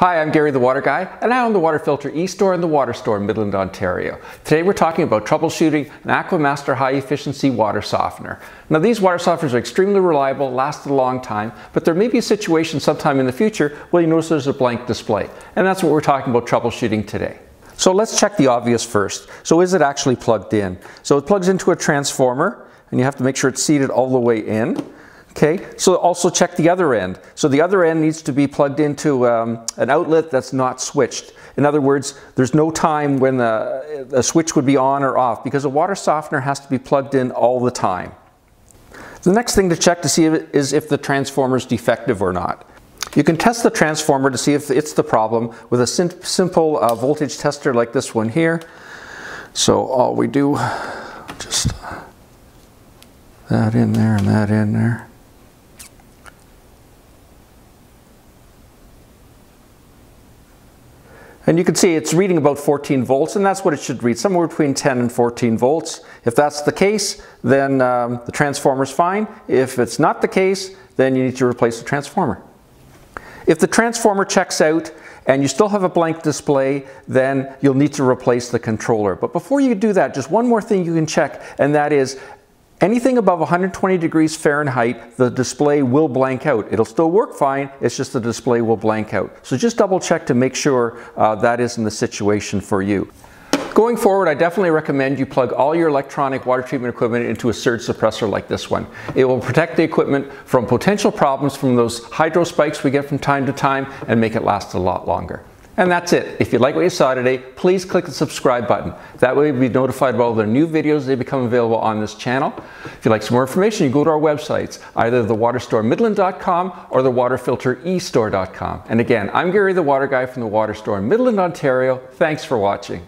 Hi, I'm Gary the Water Guy, and I own the Water Filter E-Store and the Water Store in Midland, Ontario. Today we're talking about troubleshooting an Aquamaster high efficiency water softener. Now, these water softeners are extremely reliable, last a long time, but there may be a situation sometime in the future where you notice there's a blank display, and that's what we're talking about troubleshooting today. So let's check the obvious first. So is it actually plugged in? So it plugs into a transformer, and you have to make sure it's seated all the way in. Okay, so also check the other end. So the other end needs to be plugged into an outlet that's not switched. In other words, there's no time when a switch would be on or off, because a water softener has to be plugged in all the time. The next thing to check to see is if the transformer is defective or not. You can test the transformer to see if it's the problem with a simple voltage tester like this one here. So all we do, just that in there and that in there. And you can see it's reading about 14 volts, and that's what it should read, somewhere between 10 and 14 volts. If that's the case, then the transformer's fine. If it's not the case, then you need to replace the transformer. If the transformer checks out and you still have a blank display, then you'll need to replace the controller. But before you do that, just one more thing you can check, and that is anything above 120 degrees Fahrenheit, the display will blank out. It'll still work fine, it's just the display will blank out. So just double check to make sure that isn't the situation for you. Going forward, I definitely recommend you plug all your electronic water treatment equipment into a surge suppressor like this one. It will protect the equipment from potential problems from those hydro spikes we get from time to time and make it last a lot longer. And that's it. If you like what you saw today, please click the subscribe button. That way you'll be notified about all the new videos that become available on this channel. If you'd like some more information, you go to our websites, either thewaterstoremidland.com or thewaterfilterestore.com. And again, I'm Gary the Water Guy from the Water Store in Midland, Ontario. Thanks for watching.